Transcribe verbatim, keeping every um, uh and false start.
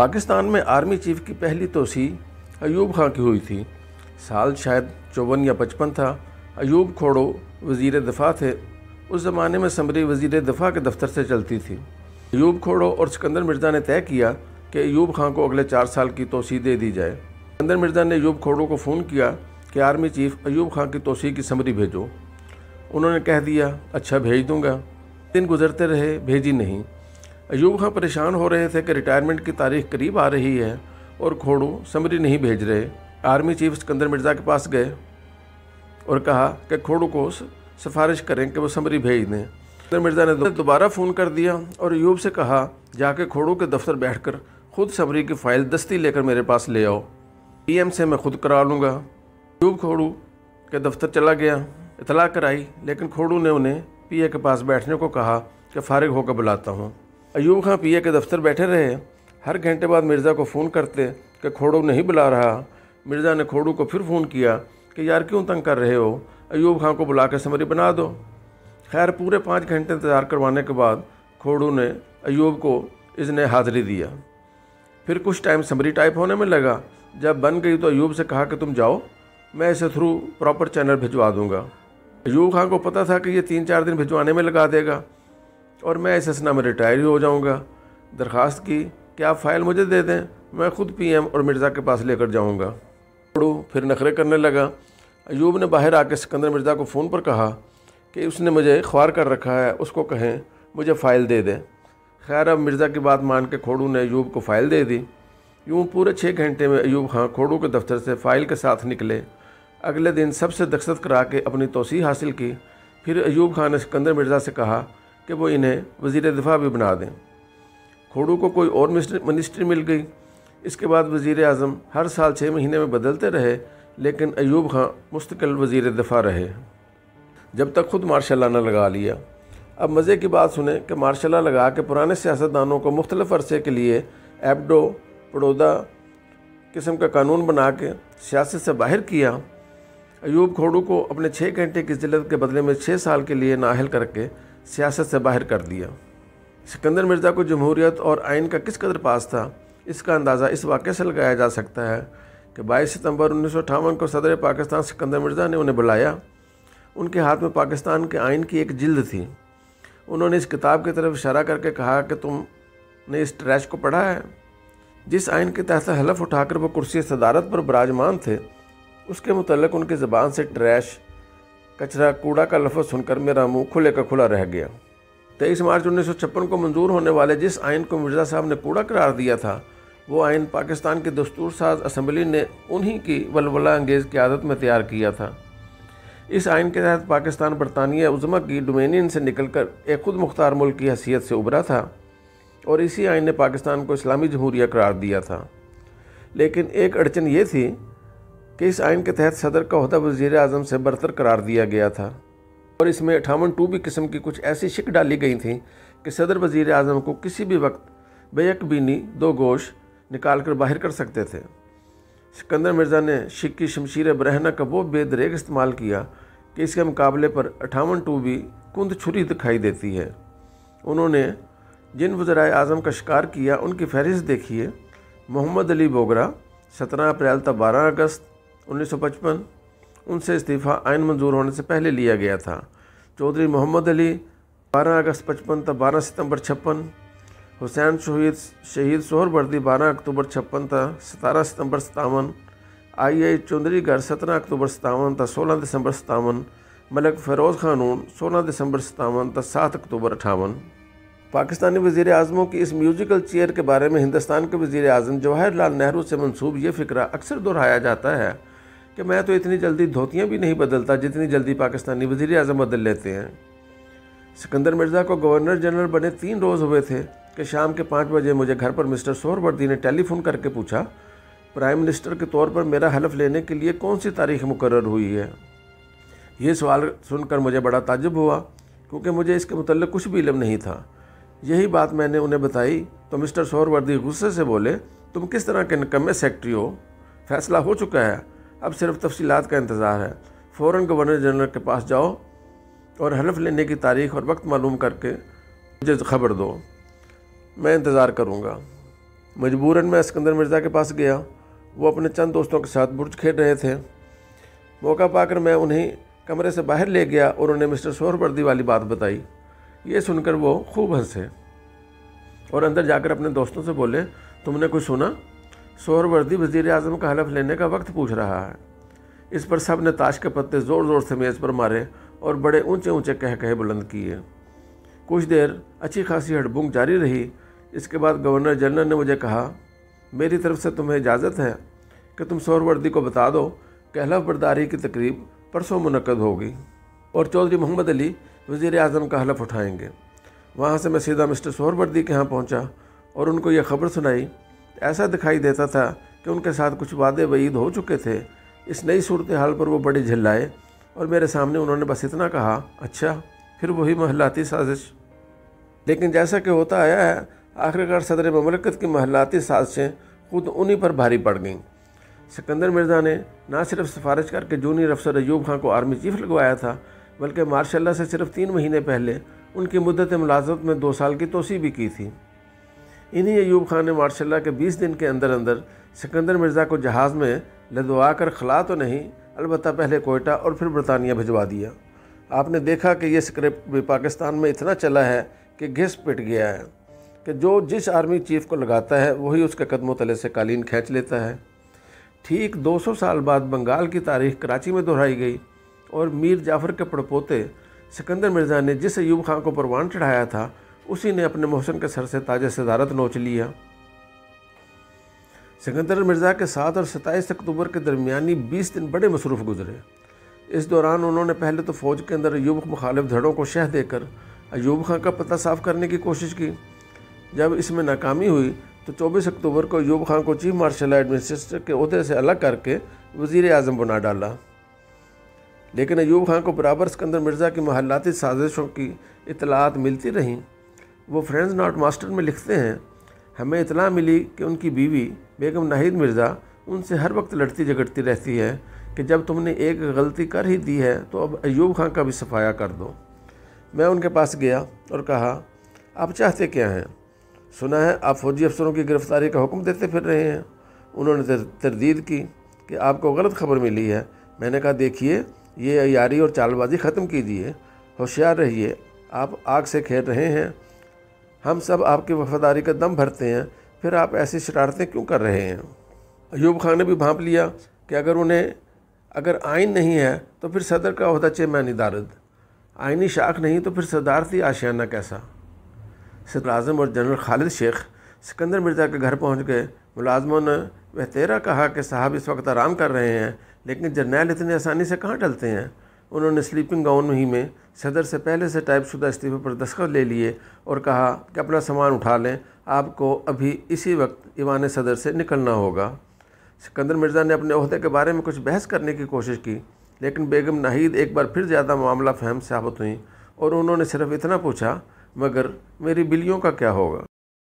पाकिस्तान में army chief की पहली तोसी अयूब खां की हुई थी। साल शायद चौवन या पचपन था। अयूब खोड़ो वज़ीर दफ़ा थे। उस ज़माने में समरी वज़ीर दफ़ा के दफ्तर से चलती थी। अयूब खोड़ो और सिकंदर मिर्जा ने तय किया कि अयूब खां को अगले चार साल की तोसी दे दी जाए। सिकंदर मिर्जा ने अयूब खोड़ो को फ़ोन किया कि आर्मी चीफ अयूब खां की तोसी की समरी भेजो। उन्होंने कह दिया, अच्छा भेज दूँगा। दिन गुजरते रहे, भेजी नहीं। अयूब खां परेशान हो रहे थे कि रिटायरमेंट की तारीख करीब आ रही है और खोड़ो समरी नहीं भेज रहे। आर्मी चीफ सिकंदर मिर्ज़ा के पास गए और कहा कि खोड़ो को सिफारिश करें कि वो समरी भेज दें। सिकंदर मिर्ज़ा ने दोबारा फ़ोन कर दिया और अयूब से कहा, जाके खोड़ो के दफ्तर बैठकर खुद समरी की फ़ाइल दस्ती लेकर मेरे पास ले आओ, पीएम से मैं खुद करा लूँगा। अयूब खोड़ो के दफ्तर चला गया, इतला कराई, लेकिन खोड़ो ने उन्हें पीए के पास बैठने को कहा कि फारिग होकर बुलाता हूँ। अयूब खां पीए के दफ्तर बैठे रहे। हर घंटे बाद मिर्ज़ा को फ़ोन करते कि खोड़ो नहीं बुला रहा। मिर्ज़ा ने खोड़ो को फिर फ़ोन किया कि यार क्यों तंग कर रहे हो, अयूब खां को बुला के समरी बना दो। खैर, पूरे पाँच घंटे इंतज़ार करवाने के बाद खोड़ो ने अयूब को इज़्ने हाज़िरी दिया। फिर कुछ टाइम समरी टाइप होने में लगा। जब बन गई तो अयूब से कहा कि तुम जाओ, मैं इसे थ्रू प्रॉपर चैनल भिजवा दूँगा। अयूब खां को पता था कि ये तीन चार दिन भिजवाने में लगा देगा और मैं इस हसना में रिटायर हो जाऊँगा। दरख्वास्त की कि आप फ़ाइल मुझे दे दें, मैं ख़ुद पीएम और मिर्ज़ा के पास लेकर जाऊँगा। खोड़ो फिर नखरे करने लगा। अयूब ने बाहर आकर सिकंदर मिर्ज़ा को फ़ोन पर कहा कि उसने मुझे ख्वार कर रखा है, उसको कहें मुझे फ़ाइल दे दें। खैर, अब मिर्ज़ा की बात मान के खोड़ो ने अयूब को फ़ाइल दे दी। यूँ पूरे छः घंटे में अयूब खां खोड़ो के दफ्तर से फ़ाइल के साथ निकले। अगले दिन सबसे दस्तखत करा के अपनी तोसी हासिल की। फिर अयूब खां ने सिकंदर मिर्ज़ा से कहा कि वो इन्हें वज़ीर दिफा भी बना दें। खोड़ो को कोई और मिनिस्ट्री मिल गई। इसके बाद वज़ीर आज़म हर साल छः महीने में बदलते रहे, लेकिन अयूब खां मुस्तकिल वज़ीर दिफा रहे जब तक ख़ुद मार्शल न लगा लिया। अब मज़े की बात सुने कि मार्शल लगा के पुराने सियासतदानों को मुख्तलिफ़ अरसे के लिए एबडो पड़ोदा किस्म का कानून बना के सियासत से बाहर किया। अयूब खोड़ो को अपने छः घंटे की जिल्लत के बदले में छः साल के लिए नाहल करके सियासत से बाहर कर दिया। सिकंदर मिर्ज़ा को जमहूरियत और आइन का किस कदर पास था, इसका अंदाज़ा इस वाक़े से लगाया जा सकता है कि बाईस सितंबर उन्नीस सौ अट्ठावन को सदर पाकिस्तान सिकंदर मिर्ज़ा ने उन्हें बुलाया। उनके हाथ में पाकिस्तान के आइन की एक जिल्द थी। उन्होंने इस किताब की तरफ इशारा करके कहा कि तुमने इस ट्रैश को पढ़ा है। जिस आइन के तहत हलफ उठाकर वो कुर्सी सदारत पर विराजमान थे, उसके मुतल्लिक उनकी ज़बान से ट्रैश, कचरा, कूड़ा का लफ्ज़ सुनकर मेरा मुंह खुले का खुला रह गया। तेईस मार्च उन्नीस सौ छप्पन को मंजूर होने वाले जिस आइन को मिर्ज़ा साहब ने कूड़ा करार दिया था, वो आइन पाकिस्तान की दस्तूर साज असम्बली ने उन्हीं की वलवला अंगेज़ क़यादत में तैयार किया था। इस आइन के तहत पाकिस्तान बरतानिया उज़्मा की डोमेनियन से निकलकर एक खुद मुख्तार मुल्क की हैसियत से उभरा था और इसी आइन ने पाकिस्तान को इस्लामी जमहूरिया करार दिया था। लेकिन एक अड़चन ये थी कि इस आइन के तहत सदर का ओहदा वज़ीर आज़म से बरतर करार दिया गया था और इसमें अठावन टू भी किस्म की कुछ ऐसी शिक डाली गई थी कि सदर वज़ीर आज़म को किसी भी वक्त बेयकबीनी दो गोश निकाल कर बाहर कर सकते थे। सिकंदर मिर्ज़ा ने शिक की शमशीर बरहना का वो बेदरेग इस्तेमाल किया कि इसके मुकाबले पर अठावन टू भी कुंद छुरी दिखाई देती है। उन्होंने जिन वज़राए आज़म का शिकार किया उनकी फहरिस्त देखिए। मोहम्मद अली बोगरा सत्रह अप्रैल तक बारह अगस्त उन्नीस सौ पचपन, उनसे इस्तीफ़ा आइन मंजूर होने से पहले लिया गया था। चौधरी मोहम्मद अली बारह अगस्त पचपन तक बारह सितंबर छप्पन, हुसैन शहीद शहीद सुहरावर्दी बारह अक्टूबर छप्पन तक सतारह सितंबर सतावन, आई आई चौधरी घर सत्रह अक्टूबर सतावन तक सोलह दिसंबर सतावन, मलक फ़िरोज़ खानून सोलह दिसंबर सतावन तक सात अक्टूबर अठावन। पाकिस्तानी वज़ीर आज़मों की इस म्यूज़िकल चेयर के बारे में हिंदुस्तान के वज़ीर आज़म जवाहरलाल नेहरू से मंसूब ये फ़िक्रा अक्सर दोहराया जाता है कि मैं तो इतनी जल्दी धोतियाँ भी नहीं बदलता जितनी जल्दी पाकिस्तानी वज़ीर आज़म बदल लेते हैं। सिकंदर मिर्ज़ा को गवर्नर जनरल बने तीन रोज़ हुए थे कि शाम के पाँच बजे मुझे घर पर मिस्टर सोहरावर्दी ने टेलीफ़ोन करके पूछा, प्राइम मिनिस्टर के तौर पर मेरा हलफ लेने के लिए कौन सी तारीख मुकर्रर हुई है। ये सवाल सुनकर मुझे बड़ा ताज्जुब हुआ क्योंकि मुझे इसके मुतल्लिक़ कुछ भी इल्म नहीं था। यही बात मैंने उन्हें बताई तो मिस्टर सोहरावर्दी गुस्से से बोले, तुम किस तरह के निकम्मे सेक्रेटरी हो, फैसला हो चुका है, अब सिर्फ तफसीलात का इंतज़ार है। फ़ौरन गवर्नर जनरल के पास जाओ और हलफ लेने की तारीख और वक्त मालूम करके मुझे ख़बर दो, मैं इंतज़ार करूँगा। मजबूरन मैं सिकंदर मिर्जा के पास गया। वो अपने चंद दोस्तों के साथ बुर्ज खेल रहे थे। मौका पाकर मैं उन्हें कमरे से बाहर ले गया और उन्हें मिस्टर सोहरवर्दी वाली बात बताई। ये सुनकर वो खूब हंसे और अंदर जाकर अपने दोस्तों से बोले, तुमने कुछ सुना? सोहरवर्दी वजीर आज़म का हलफ लेने का वक्त पूछ रहा है। इस पर सब ने ताश के पत्ते ज़ोर ज़ोर से मेज़ पर मारे और बड़े ऊंचे ऊंचे कह कहे बुलंद किए। कुछ देर अच्छी खासी हड़बुंग जारी रही। इसके बाद गवर्नर जनरल ने मुझे कहा, मेरी तरफ से तुम्हें इजाज़त है कि तुम सोहरवर्दी को बता दो कि हलफ बर्दारी की तकरीब परसों मुनक़द होगी और चौधरी मोहम्मद अली वज़ीर आज़म का हलफ उठाएंगे। वहाँ से मैं सीधा मिस्टर सोहरवर्दी के यहाँ पहुँचा और उनको यह खबर सुनाई। ऐसा दिखाई देता था कि उनके साथ कुछ वादे वईद हो चुके थे। इस नई सूरत हाल पर वो बड़े झल्लाए और मेरे सामने उन्होंने बस इतना कहा, अच्छा फिर वही महलाती साजिश। लेकिन जैसा कि होता आया है, आखिरकार सदर ममलकत की महलाती साजिशें खुद उन्हीं पर भारी पड़ गईं। सिकंदर मिर्ज़ा ने ना सिर्फ सिफारिश करके जूनियर अफसर अयूब खां को आर्मी चीफ लगवाया था, बल्कि मार्शाला से सिर्फ तीन महीने पहले उनकी मुद्दत मुलाजमत में दो साल की तोसी भी की थी। इन्हीं अयूब खां ने मार्शाला के बीस दिन के अंदर अंदर सिकंदर मिर्ज़ा को जहाज़ में लदवा कर खला तो नहीं, अलबत्ता पहले कोयटा और फिर बरतानिया भिजवा दिया। आपने देखा कि यह स्क्रिप्ट भी पाकिस्तान में इतना चला है कि घिस पिट गया है कि जो जिस आर्मी चीफ को लगाता है वही उसके कदमों तले से कालीन खींच लेता है। ठीक दो सौ साल बाद बंगाल की तारीख कराची में दोहराई गई और मीर जाफ़र के पड़पोते सिकंदर मिर्ज़ा ने जिस अयूब खां को परवान चढ़ाया था, उसी ने अपने मोहसिन के सर से ताज सदारत नोच लिया। सिकंदर मिर्ज़ा के साथ और सत्ताईस अक्टूबर के दरमियानी बीस दिन बड़े मसरूफ़ गुजरे। इस दौरान उन्होंने पहले तो फ़ौज के अंदर अयूब मुखालिफ धड़ों को शह देकर अयूब खां का पता साफ़ करने की कोशिश की। जब इसमें नाकामी हुई तो चौबीस अक्टूबर को अयूब खां को चीफ मार्शल एडमिनिस्ट्रेटर के ओहदे से अलग करके वज़ीर आज़म बना डाला। लेकिन अयूब खां को बराबर सिकंदर मिर्ज़ा की महलाती साजिशों की इतलात मिलती रहीं। वो फ्रेंड्स नॉट मास्टर में लिखते हैं, हमें इतला मिली कि उनकी बीवी बेगम नाहिद मिर्जा उनसे हर वक्त लड़ती झगड़ती रहती है कि जब तुमने एक गलती कर ही दी है तो अब अयूब खां का भी सफाया कर दो। मैं उनके पास गया और कहा, आप चाहते क्या हैं? सुना है आप फौजी अफसरों की गिरफ़्तारी का हुक्म देते फिर रहे हैं। उन्होंने तरदीद की कि आपको गलत खबर मिली है। मैंने कहा, देखिए ये अयारी और चालबाजी ख़त्म कीजिए, होशियार रहिए, आप आग से खेल रहे हैं। हम सब आपकी वफादारी का दम भरते हैं, फिर आप ऐसी शरारतें क्यों कर रहे हैं? अयूब खान ने भी भांप लिया कि अगर उन्हें अगर आइन नहीं है तो फिर सदर का ओहदा चेयरमैन इदारत, आइनी शाख नहीं तो फिर सदारती आशियाना कैसा। सदर आज़म और जनरल खालिद शेख सिकंदर मिर्ज़ा के घर पहुँच गए। मुलाजमों ने वह तेरा कहा कि साहब इस वक्त आराम कर रहे हैं, लेकिन जर्नैल इतनी आसानी से कहाँ टलते हैं। उन्होंने स्लीपिंग गाउन ही में सदर से पहले से टाइपशुदा इस्तीफे पर दस्तखत ले लिए और कहा कि अपना सामान उठा लें, आपको अभी इसी वक्त ईवान सदर से निकलना होगा। सिकंदर मिर्ज़ा ने अपने ओहदे के बारे में कुछ बहस करने की कोशिश की, लेकिन बेगम नाहिद एक बार फिर ज़्यादा मामला फहम साबित हुई और उन्होंने सिर्फ इतना पूछा, मगर मेरी बिलियों का क्या होगा।